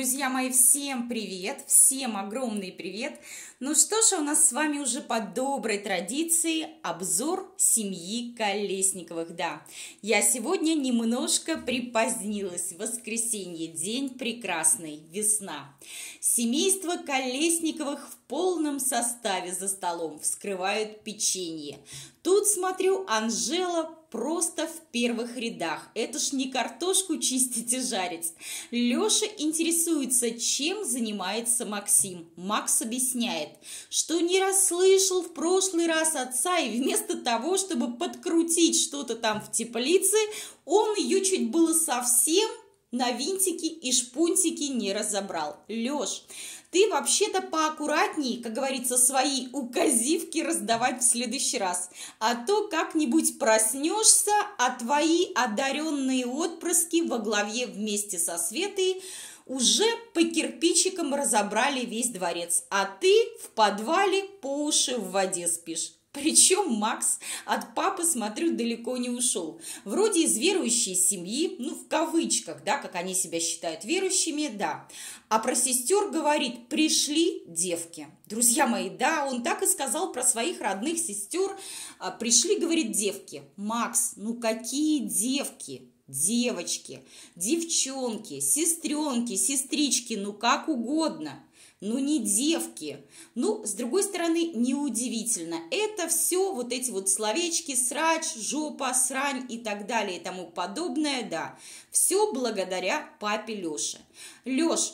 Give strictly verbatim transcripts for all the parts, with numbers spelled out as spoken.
Друзья мои, всем привет, всем огромный привет. Ну что ж, у нас с вами уже по доброй традиции обзор семьи Колесниковых. Да, я сегодня немножко припозднилась, воскресенье, день прекрасный, весна. Семейство Колесниковых в полном составе за столом вскрывают печенье. Тут, смотрю, Анжела просто в первых рядах. Это ж не картошку чистить и жарить. Леша интересуется, чем занимается Максим. Макс объясняет, что не расслышал в прошлый раз отца, и вместо того, чтобы подкрутить что-то там в теплице, он ее чуть было совсем на винтики и шпунтики не разобрал. Леш, ты вообще-то поаккуратней, как говорится, свои указивки раздавать в следующий раз. А то как-нибудь проснешься, а твои одаренные отпрыски во главе вместе со Светой уже по кирпичикам разобрали весь дворец, а ты в подвале по уши в воде спишь. Причем Макс от папы, смотрю, далеко не ушел. Вроде из верующей семьи, ну, в кавычках, да, как они себя считают верующими, да. А про сестер говорит: пришли девки. Друзья мои, да, он так и сказал про своих родных сестер. Пришли, говорит, девки. Макс, ну какие девки? Девочки, девчонки, сестренки, сестрички, ну как угодно. Ну, не девки. Ну, с другой стороны, неудивительно. Это все вот эти вот словечки: срач, жопа, срань и так далее и тому подобное, да. Все благодаря папе Лёше. Лёш,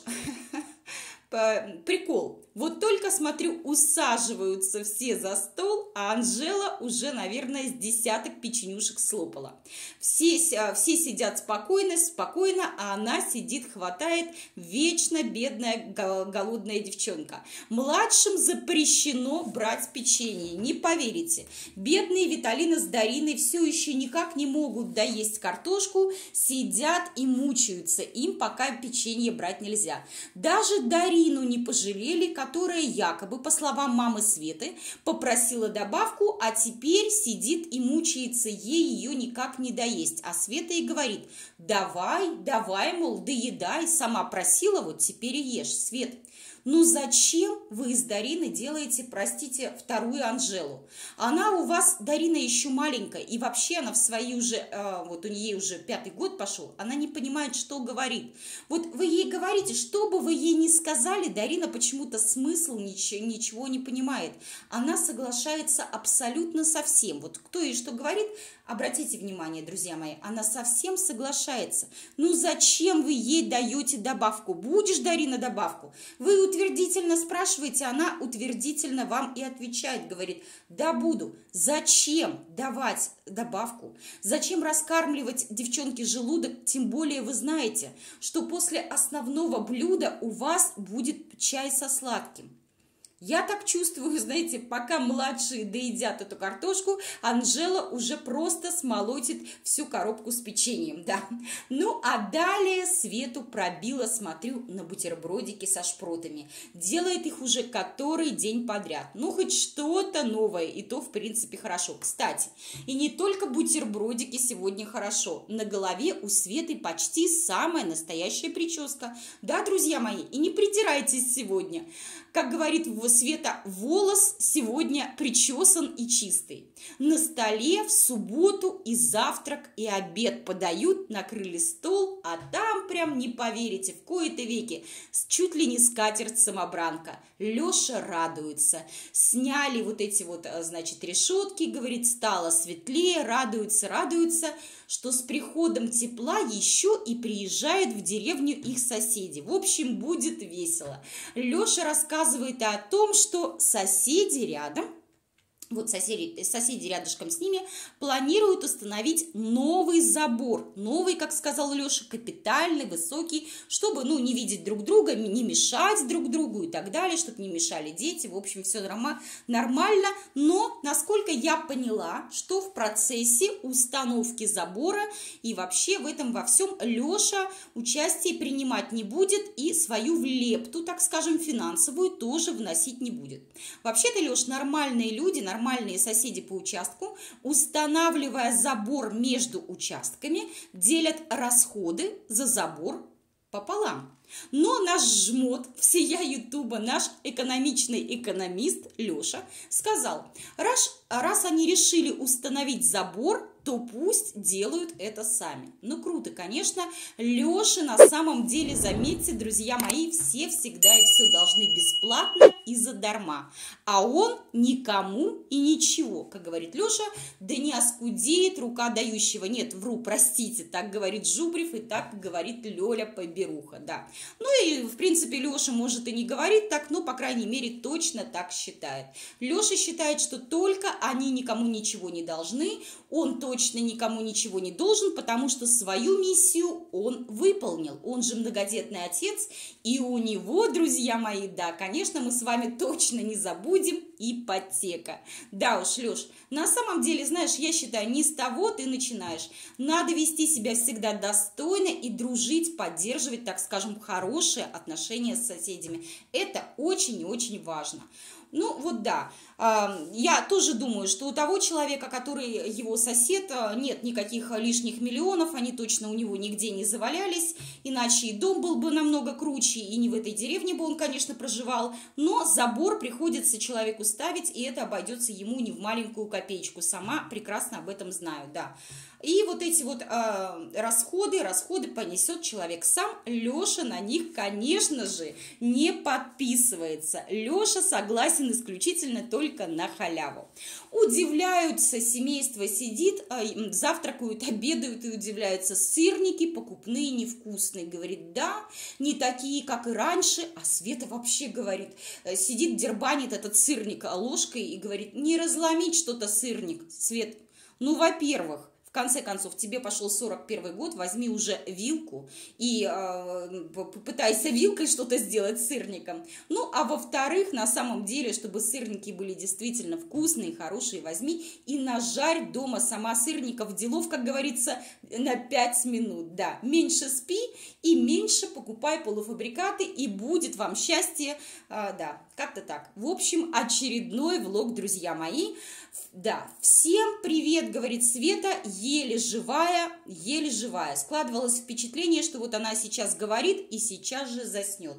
прикол. Вот только, смотрю, усаживаются все за стол, а Анжела уже, наверное, с десяток печенюшек слопала. Все, все сидят спокойно, спокойно, а она сидит, хватает, вечно бедная голодная девчонка. Младшим запрещено брать печенье, не поверите. Бедные Виталина с Дариной все еще никак не могут доесть картошку, сидят и мучаются, им пока печенье брать нельзя. Даже Дарину не пожалели, которая якобы, по словам мамы Светы, попросила добавку, а теперь сидит и мучается, ей ее никак не доесть. А Света и говорит: давай, давай, мол, доедай, сама просила, вот теперь и ешь. Свет, ну зачем вы из Дарины делаете, простите, вторую Анжелу? Она у вас, Дарина, еще маленькая, и вообще она в свои уже, э, вот у нее уже пятый год пошел, она не понимает, что говорит. Вот вы ей говорите, что бы вы ей ни сказали, Дарина почему-то смысл ничего, ничего не понимает. Она соглашается абсолютно со всем. Вот кто ей что говорит, обратите внимание, друзья мои, она совсем соглашается. Ну зачем вы ей даете добавку? Будешь, Дарина, добавку? Вы утвердительно спрашиваете, она утвердительно вам и отвечает, говорит: да, буду. Зачем давать добавку? Зачем раскармливать девчонке желудок? Тем более вы знаете, что после основного блюда у вас будет чай со сладким. Я так чувствую, знаете, пока младшие доедят эту картошку, Анжела уже просто смолотит всю коробку с печеньем, да. Ну, а далее Свету пробила, смотрю, на бутербродики со шпротами. Делает их уже который день подряд. Ну, хоть что-то новое, и то, в принципе, хорошо. Кстати, и не только бутербродики сегодня хорошо. На голове у Светы почти самая настоящая прическа. Да, друзья мои, и не придирайтесь сегодня. Как говорит в Света, волос сегодня причесан и чистый. На столе в субботу и завтрак, и обед подают, накрыли стол, а там прям не поверите, в кои-то веки чуть ли не скатерть-самобранка. Леша радуется. Сняли вот эти вот, значит, решетки, говорит, стало светлее, радуется, радуется, что с приходом тепла еще и приезжают в деревню их соседи. В общем, будет весело. Леша рассказывает о том, что соседи рядом, вот соседи, соседи рядышком с ними, планируют установить новый забор. Новый, как сказал Леша, капитальный, высокий, чтобы, ну, не видеть друг друга, не мешать друг другу и так далее, чтобы не мешали дети. В общем, все нормально. Но, насколько я поняла, что в процессе установки забора и вообще в этом во всем Леша участие принимать не будет и свою лепту, так скажем, финансовую тоже вносить не будет. Вообще-то, Леш, нормальные люди, нормальные нормальные соседи по участку, устанавливая забор между участками, делят расходы за забор пополам. Но наш жмот, всея Ютуба, наш экономичный экономист Леша сказал, раз, раз они решили установить забор, то пусть делают это сами. Ну, круто, конечно. Леша на самом деле, заметьте, друзья мои, все всегда и все должны бесплатно и задарма. А он никому и ничего, как говорит Леша, да не оскудеет рука дающего. Нет, вру, простите, так говорит Жубрев и так говорит Лёля Поберуха, да. Ну и, в принципе, Леша, может, и не говорит так, но, по крайней мере, точно так считает. Леша считает, что только они никому ничего не должны, он точно точно никому ничего не должен, потому что свою миссию он выполнил. Он же многодетный отец, и у него, друзья мои, да, конечно, мы с вами точно не забудем ипотека. Да уж, Леш, на самом деле, знаешь, я считаю, не с того ты начинаешь. Надо вести себя всегда достойно и дружить, поддерживать, так скажем, хорошие отношения с соседями. Это очень и очень важно. Ну вот да, я тоже думаю, что у того человека, который его сосед, нет никаких лишних миллионов, они точно у него нигде не завалялись, иначе и дом был бы намного круче, и не в этой деревне бы он, конечно, проживал, но забор приходится человеку ставить, и это обойдется ему не в маленькую копеечку, сама прекрасно об этом знаю, да. И вот эти вот э, расходы, расходы понесет человек сам. Леша на них, конечно же, не подписывается. Леша согласен исключительно только на халяву. Удивляются, семейство сидит, э, завтракают, обедают и удивляются. Сырники покупные, невкусные. Говорит, да, не такие, как и раньше. А Света вообще говорит, э, сидит, дербанит этот сырник ложкой и говорит, не разломить что-то сырник, Свет. Ну, во-первых, в конце концов, тебе пошел сорок первый год, возьми уже вилку и э, попытайся вилкой что-то сделать с сырником. Ну, а во-вторых, на самом деле, чтобы сырники были действительно вкусные, хорошие, возьми и нажарь дома сама сырников, делов, как говорится, на пять минут, да. Меньше спи и меньше покупай полуфабрикаты, и будет вам счастье, э, да, как-то так. В общем, очередной влог, друзья мои. Да, всем привет, говорит Света, еле живая, еле живая. Складывалось впечатление, что вот она сейчас говорит и сейчас же заснет.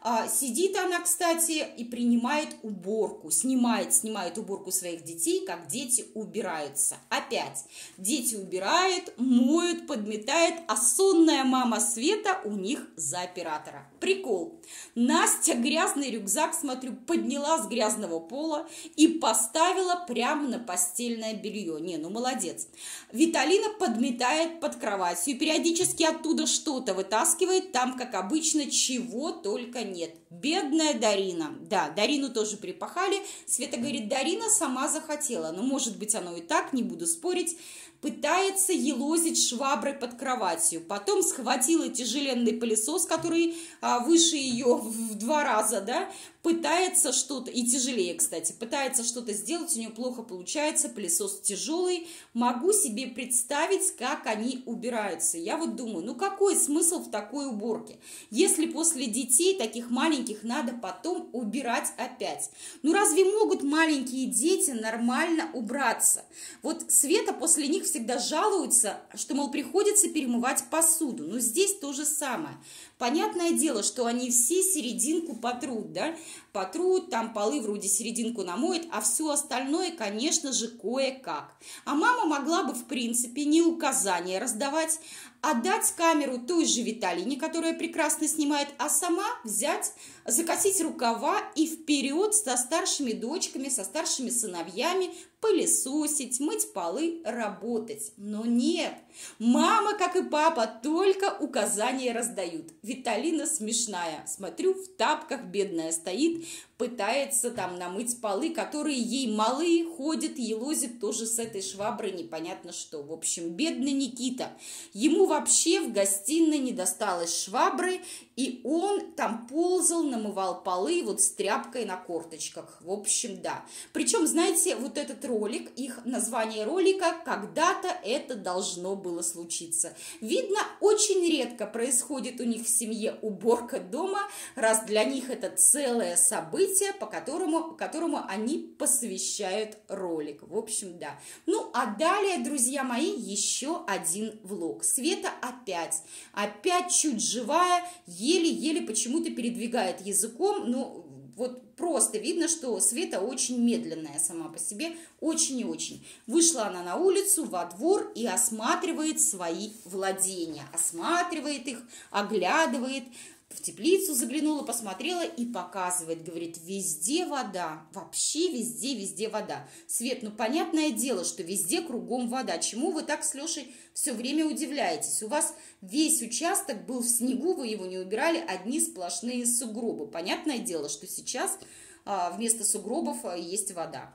А, сидит она, кстати, и принимает уборку, снимает, снимает уборку своих детей, как дети убираются. Опять, дети убирают, моют, подметают, а сонная мама Света у них за оператора. Прикол. Настя грязный рюкзак, смотрю, подняла с грязного пола и поставила прямо на постельное белье. Не, ну молодец. Виталина подметает под кроватью и периодически оттуда что-то вытаскивает, там, как обычно, чего только нет. Бедная Дарина. Да, Дарину тоже припахали. Света говорит, Дарина сама захотела. Но, может быть, оно и так, не буду спорить. Пытается елозить шваброй под кроватью. Потом схватила тяжеленный пылесос, который а, выше ее в два раза, да, пытается что-то, и тяжелее, кстати, пытается что-то сделать, у нее плохо получается, пылесос тяжелый. Могу себе представить, как они убираются. Я вот думаю, ну какой смысл в такой уборке, если после детей таких маленьких надо потом убирать опять? Ну разве могут маленькие дети нормально убраться? Вот Света после них всегда жалуются, что, мол, приходится перемывать посуду. Но здесь то же самое. Понятное дело, что они все серединку потрут, да, потрут, там полы вроде серединку намоют, а все остальное, конечно же, кое-как. А мама могла бы, в принципе, не указания раздавать, отдать камеру той же Виталине, которая прекрасно снимает, а сама взять, закатить рукава и вперед со старшими дочками, со старшими сыновьями пылесосить, мыть полы, работать. Но нет, мама, как и папа, только указания раздают. Виталина смешная, смотрю, в тапках бедная стоит, пытается там намыть полы, которые ей малы, ходит, елозит тоже с этой шваброй, непонятно что. В общем, бедный Никита, ему вообще в гостиной не досталось швабры, и он там ползал, намывал полы вот с тряпкой на корточках. В общем, да. Причем, знаете, вот этот ролик, их название ролика «Когда-то это должно было случиться». Видно, очень редко происходит у них в семье уборка дома, раз для них это целое событие, событие, по которому, которому они посвящают ролик. В общем, да. Ну, а далее, друзья мои, еще один влог. Света опять, опять чуть живая, еле-еле почему-то передвигает языком, но вот просто видно, что Света очень медленная сама по себе, очень и очень. Вышла она на улицу, во двор и осматривает свои владения, осматривает их, оглядывает. В теплицу заглянула, посмотрела и показывает, говорит, везде вода, вообще везде, везде вода. Свет, ну понятное дело, что везде кругом вода. Чему вы так с Лешей все время удивляетесь? У вас весь участок был в снегу, вы его не убирали, одни сплошные сугробы. Понятное дело, что сейчас а, вместо сугробов а, есть вода.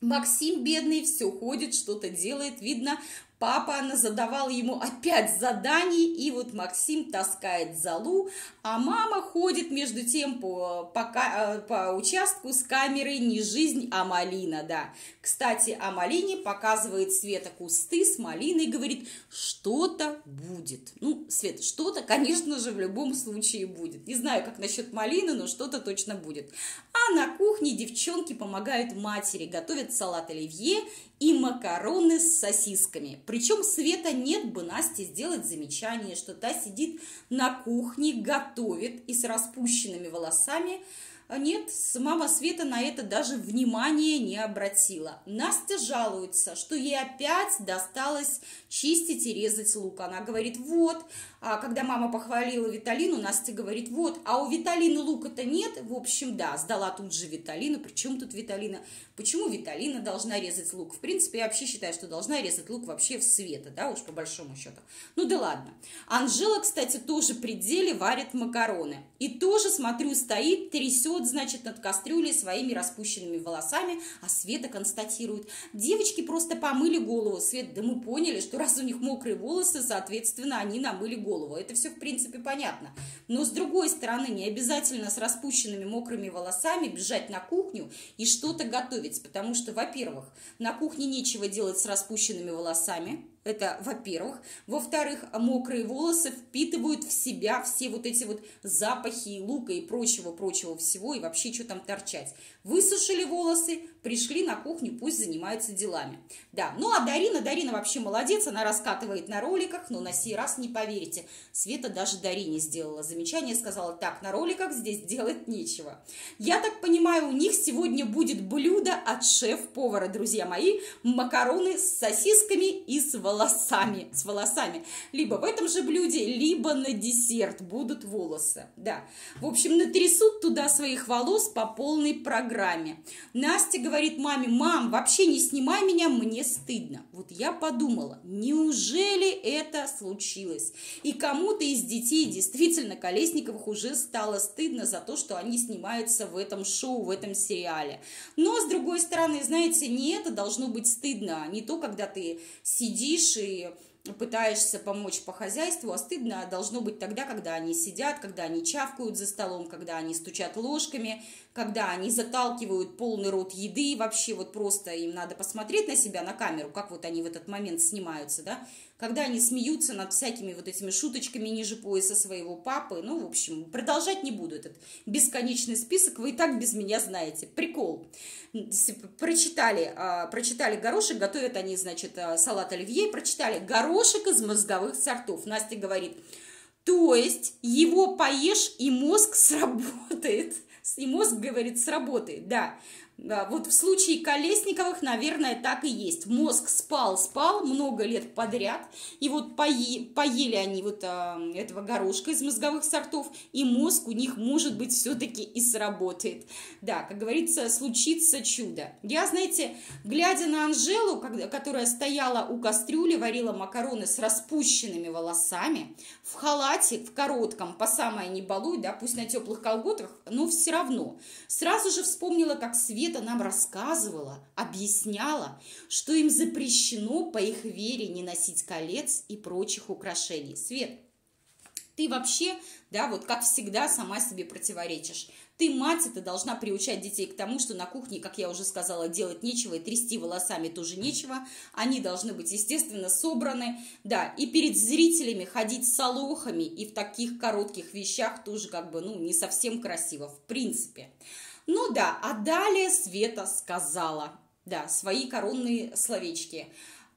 Максим, бедный, все ходит, что-то делает, видно, папа задавал ему опять заданий, и вот Максим таскает золу, а мама ходит между тем по, по, по участку с камерой «Не жизнь, а малина», да. Кстати, о малине показывает Света кусты с малиной, говорит, что-то будет. Ну, Света, что-то, конечно же, в любом случае будет. Не знаю, как насчет малины, но что-то точно будет. А на кухне девчонки помогают матери, готовят салат оливье и макароны с сосисками. Причем Света нет бы Насте сделать замечание, что та сидит на кухне, готовит и с распущенными волосами. Нет, мама Света на это даже внимания не обратила. Настя жалуется, что ей опять досталось чистить и резать лук. Она говорит, вот, а когда мама похвалила Виталину, Настя говорит, вот, а у Виталины лука-то нет. В общем, да, сдала тут же Виталину. Причем тут Виталина? Почему Виталина должна резать лук? В принципе, я вообще считаю, что должна резать лук вообще в Света, да, уж по большому счету. Ну да ладно. Анжела, кстати, тоже при деле варит макароны. И тоже, смотрю, стоит, трясет, значит, над кастрюлей своими распущенными волосами, а Света констатирует, девочки просто помыли голову. Свет, да мы поняли, что раз у них мокрые волосы, соответственно, они намыли голову. Это все, в принципе, понятно. Но, с другой стороны, не обязательно с распущенными мокрыми волосами бежать на кухню и что-то готовить, потому что, во-первых, на кухне нечего делать с распущенными волосами. Это, во-первых. Во-вторых, мокрые волосы впитывают в себя все вот эти вот запахи лука и прочего-прочего всего, и вообще, что там торчать. Высушили волосы, пришли на кухню, пусть занимаются делами. Да, ну а Дарина, Дарина вообще молодец, она раскатывает на роликах, но на сей раз не поверите. Света даже Дарине сделала замечание, сказала, так, на роликах здесь делать нечего. Я так понимаю, у них сегодня будет блюдо от шеф-повара, друзья мои, макароны с сосисками и с волосами. волосами, с волосами, либо в этом же блюде, либо на десерт будут волосы, да, в общем, натрясут туда своих волос по полной программе. Настя говорит маме, мам, вообще не снимай меня, мне стыдно. Вот я подумала, неужели это случилось, и кому-то из детей действительно Колесниковых уже стало стыдно за то, что они снимаются в этом шоу, в этом сериале. Но, с другой стороны, знаете, не это должно быть стыдно, не то, когда ты сидишь и пытаешься помочь по хозяйству, а стыдно должно быть тогда, когда они сидят, когда они чавкают за столом, когда они стучат ложками, когда они заталкивают полный рот еды, вообще вот просто им надо посмотреть на себя, на камеру, как вот они в этот момент снимаются, да, когда они смеются над всякими вот этими шуточками ниже пояса своего папы. Ну, в общем, продолжать не буду этот бесконечный список, вы и так без меня знаете, прикол. Прочитали, а, прочитали горошек, готовят они, значит, салат оливье, прочитали горошек, горошек из мозговых сортов. Настя говорит, то есть его поешь и мозг сработает. И мозг, говорит, сработает, да. Вот в случае Колесниковых, наверное, так и есть. Мозг спал-спал много лет подряд, и вот пое, поели они вот а, этого горошка из мозговых сортов, и мозг у них, может быть, все-таки и сработает. Да, как говорится, случится чудо. Я, знаете, глядя на Анжелу, когда, которая стояла у кастрюли, варила макароны с распущенными волосами, в халате, в коротком, по самое не балуй, да, пусть на теплых колготках, но все равно. Сразу же вспомнила, как Свет нам рассказывала, объясняла, что им запрещено по их вере не носить колец и прочих украшений. Свет, ты вообще, да, вот как всегда сама себе противоречишь. Ты, мать, это должна приучать детей к тому, что на кухне, как я уже сказала, делать нечего, и трясти волосами тоже нечего. Они должны быть, естественно, собраны. Да, и перед зрителями ходить с солохами и в таких коротких вещах тоже как бы, ну, не совсем красиво, в принципе. Ну да, а далее Света сказала, да, свои коронные словечки.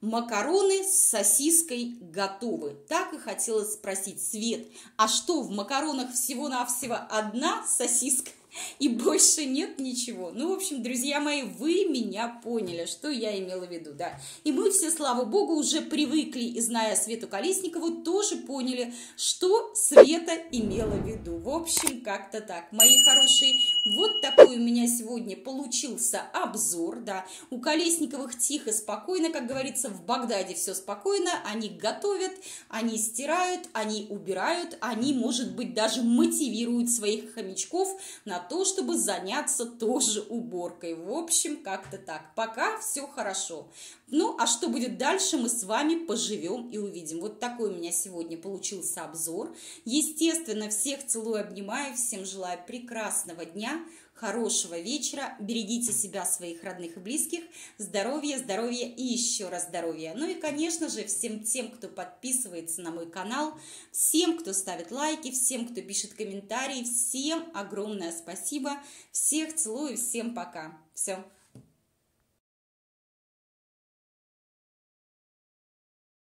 Макароны с сосиской готовы. Так и хотелось спросить: Свет, а что, в макаронах всего-навсего одна сосиска и больше нет ничего? Ну, в общем, друзья мои, вы меня поняли, что я имела в виду, да. И мы все, слава богу, уже привыкли, и зная Свету Колесникову, тоже поняли, что Света имела в виду. В общем, как-то так, мои хорошие. Вот такой у меня сегодня получился обзор, да, у Колесниковых тихо, спокойно, как говорится, в Багдаде все спокойно, они готовят, они стирают, они убирают, они, может быть, даже мотивируют своих хомячков на то, чтобы заняться тоже уборкой, в общем, как-то так, пока все хорошо. Ну, а что будет дальше, мы с вами поживем и увидим. Вот такой у меня сегодня получился обзор. Естественно, всех целую, обнимаю, всем желаю прекрасного дня, хорошего вечера. Берегите себя, своих родных и близких. Здоровья, здоровья и еще раз здоровья. Ну и, конечно же, всем тем, кто подписывается на мой канал, всем, кто ставит лайки, всем, кто пишет комментарии, всем огромное спасибо. Всех целую, всем пока. Все.